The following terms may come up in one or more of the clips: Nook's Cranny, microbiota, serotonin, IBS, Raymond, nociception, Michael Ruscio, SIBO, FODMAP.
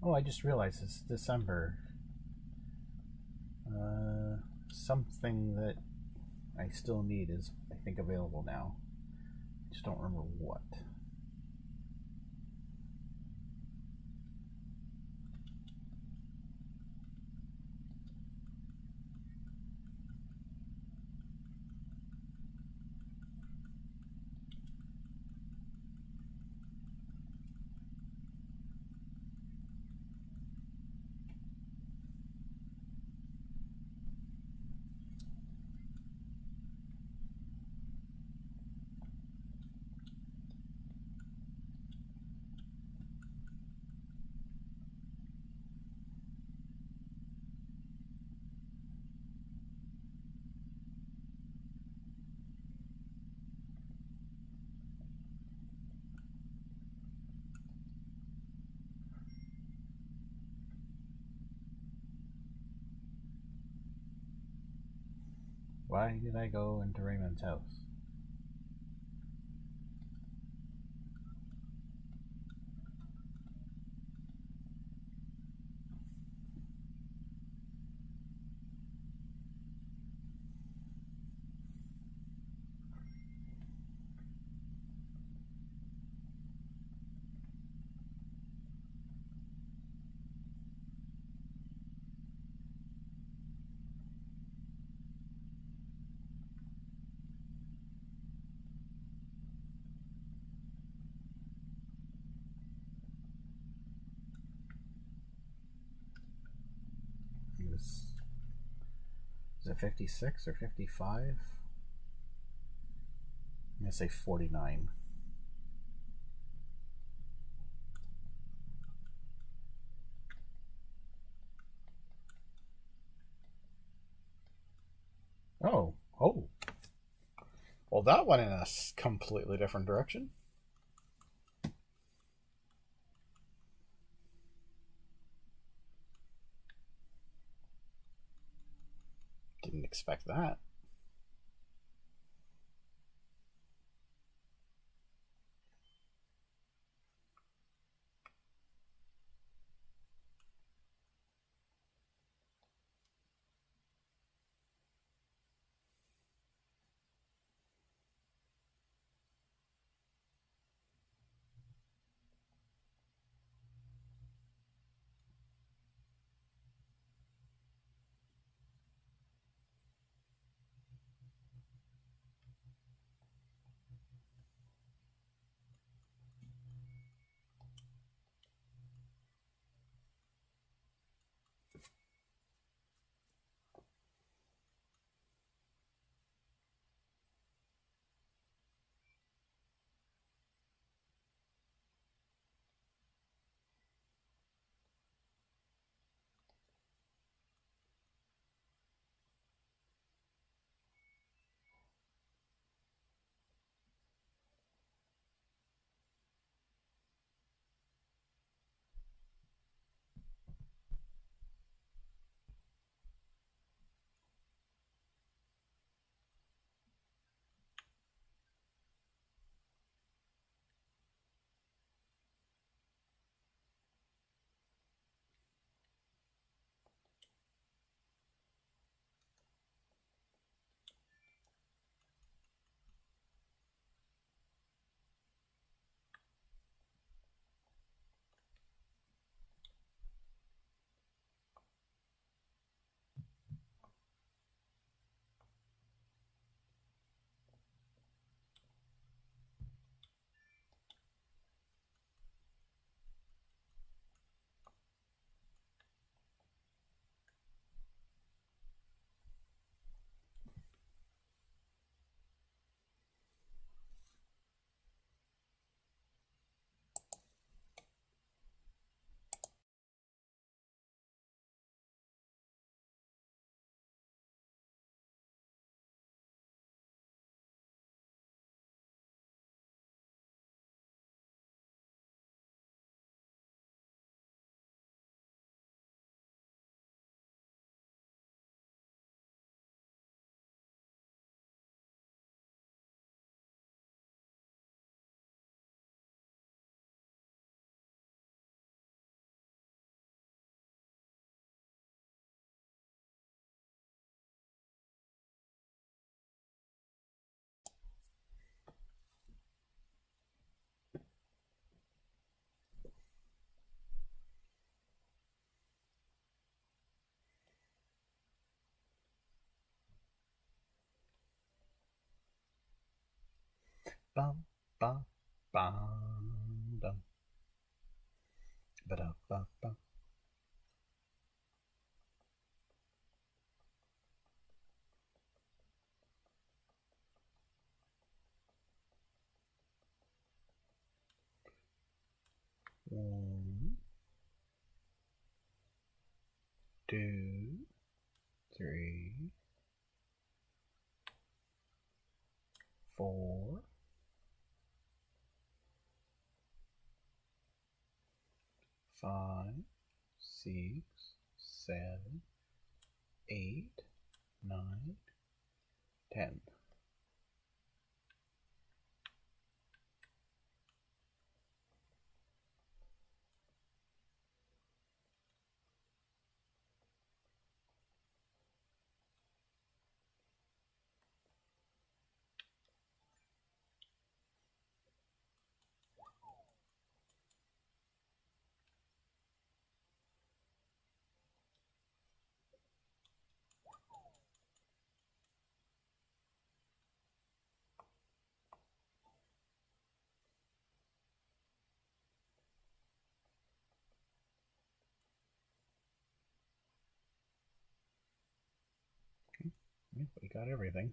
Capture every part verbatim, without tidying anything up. Oh, I just realized it's December. Uh, something that I still need is, I think, available now. I just don't remember what. Why did I go into Raymond's house? Is it fifty-six or fifty-five? I'm gonna say forty-nine. Oh, oh. Well, that went in a completely different direction. Didn't expect that. bum bum bum dum ba da ba ba. One, two, three, four, five, six, seven, eight, nine, ten. We got everything.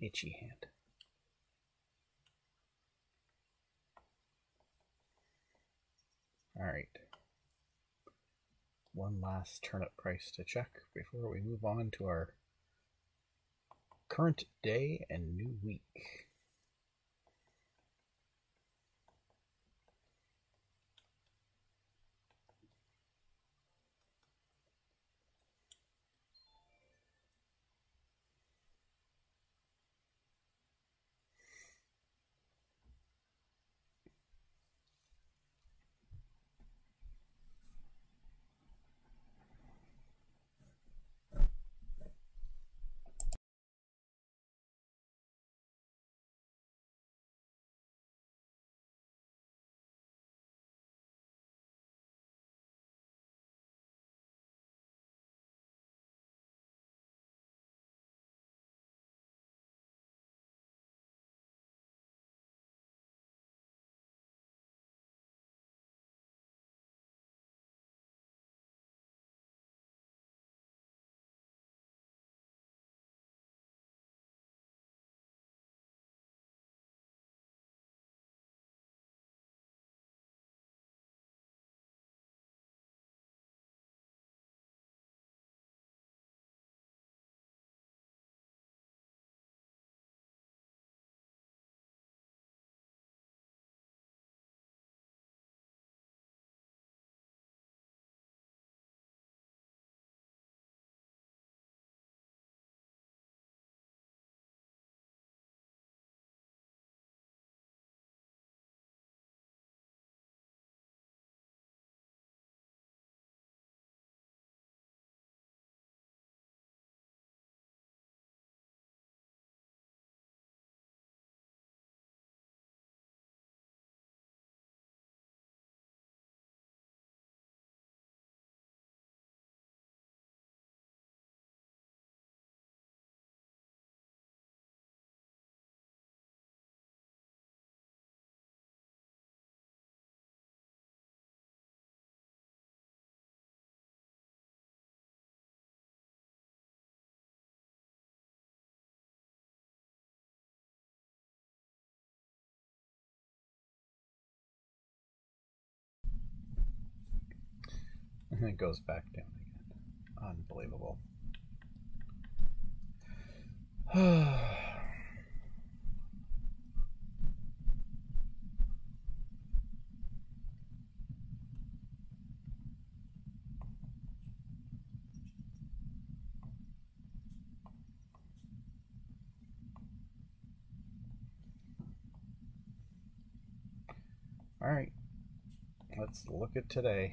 Itchy hand. All right. One last turnip price to check before we move on to our current day and new week. And it goes back down again. Unbelievable. All right, let's look at today.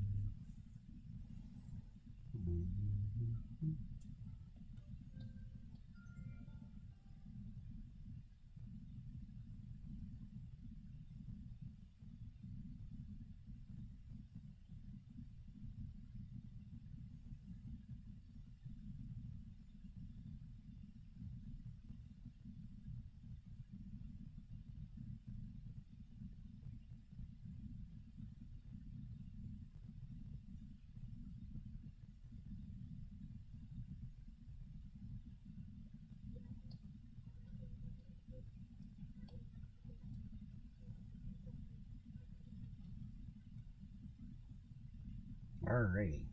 Alrighty.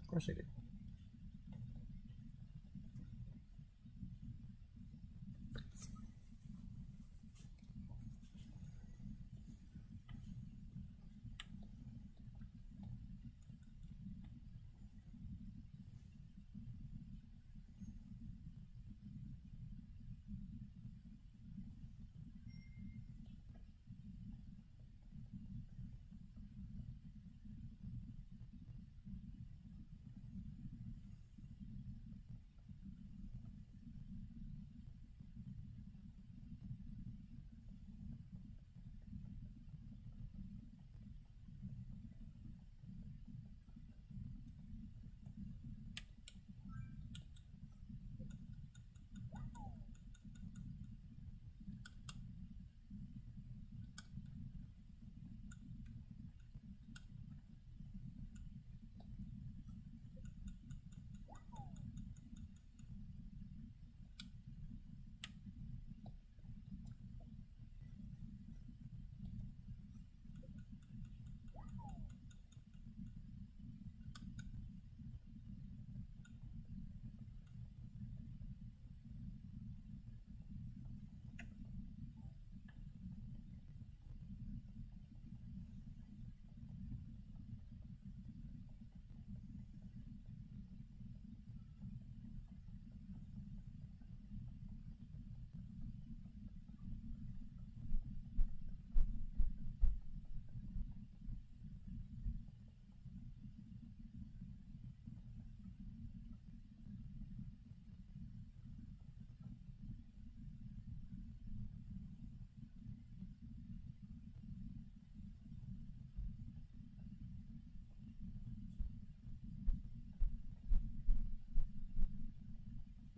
Of course I did.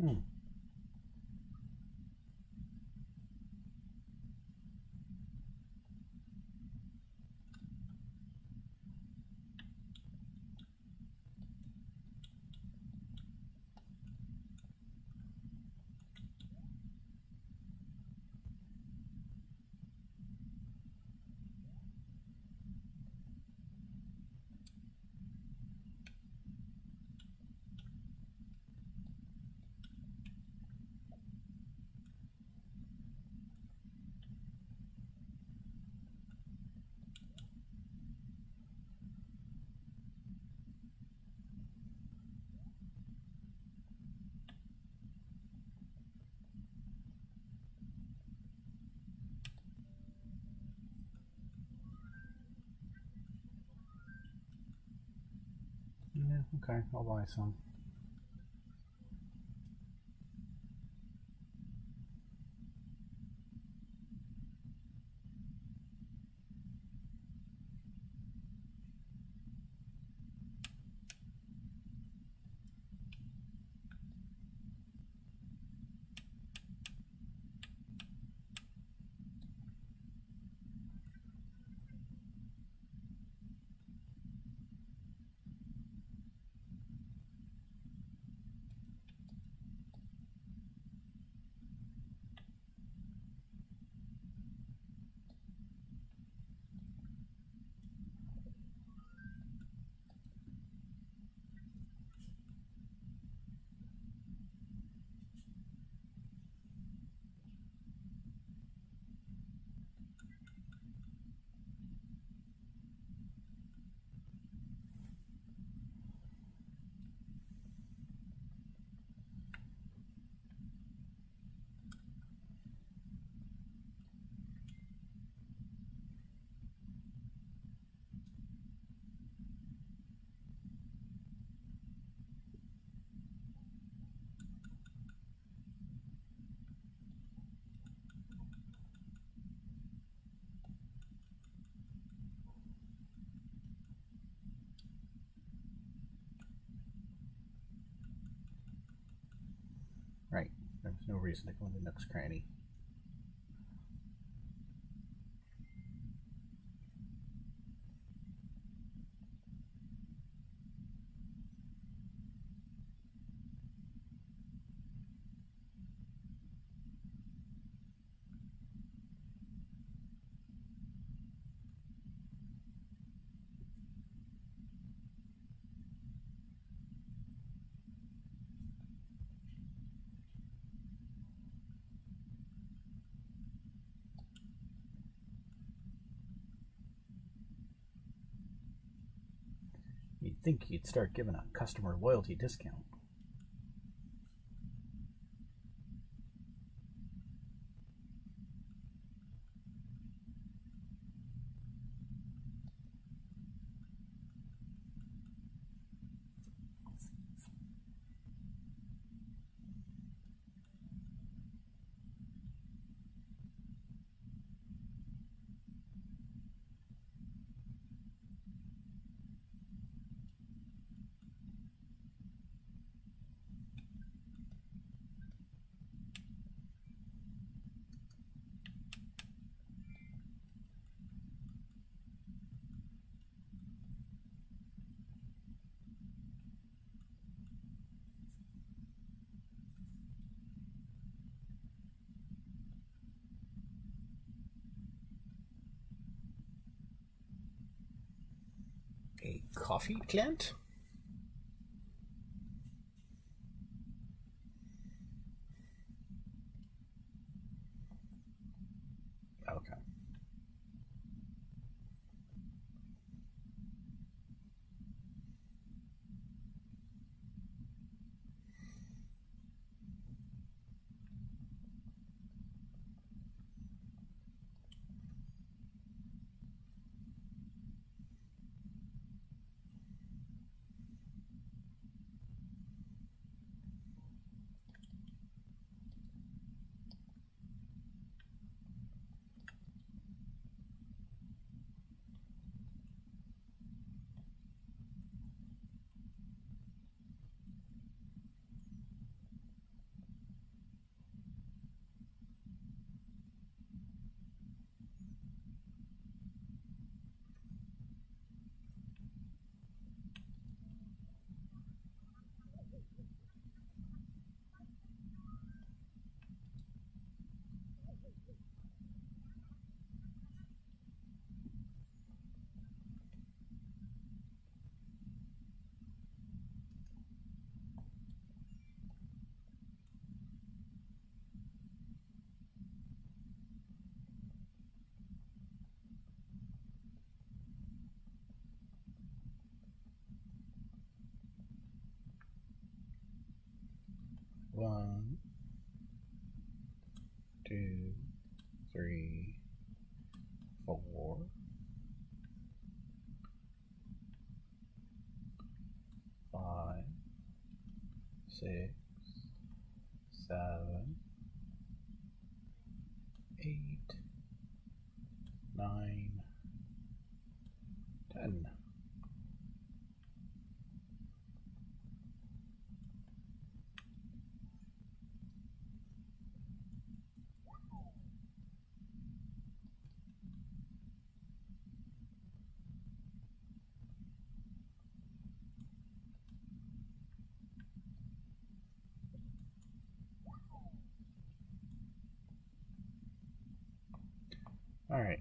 Hmm. Okay, I'll buy some. Right, there was no reason to go into Nook's Cranny. Think you'd start giving a customer loyalty discount. A coffee plant? Okay. One, two, three, four, five, six, seven, eight, nine, ten. All right.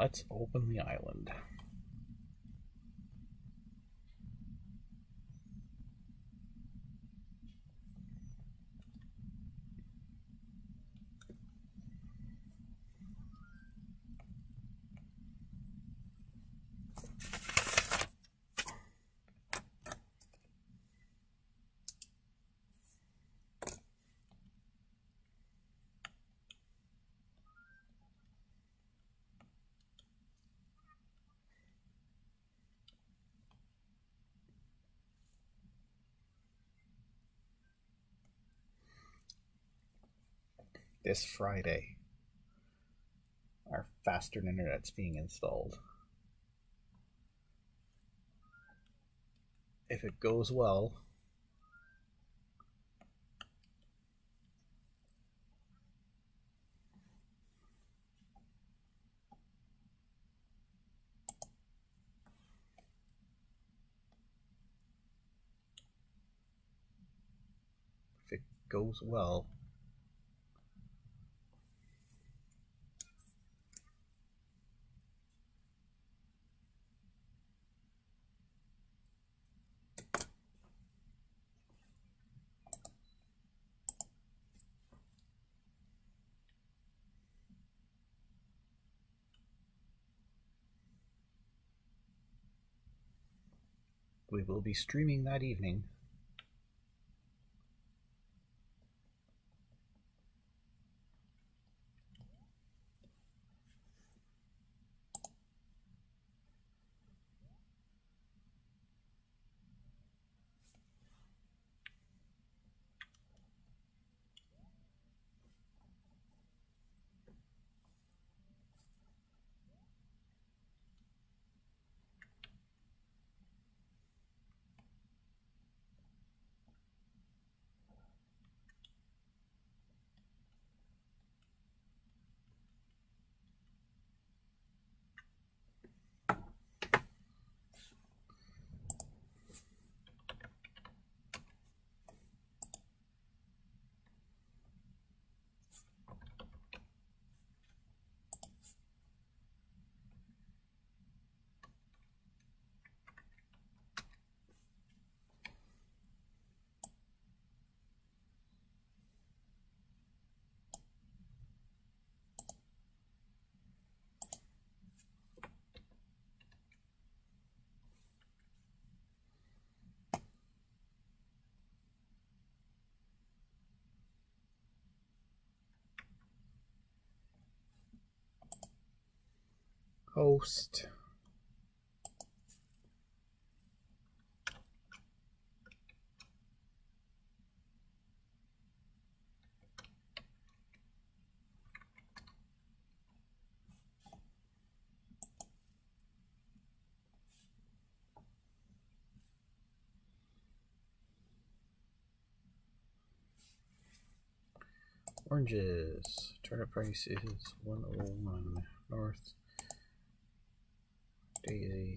Let's open the island. This Friday, our faster internet's being installed. If it goes well, if it goes well, we will be streaming that evening. Host. Oranges. Target price is one oh one. North. Daisy.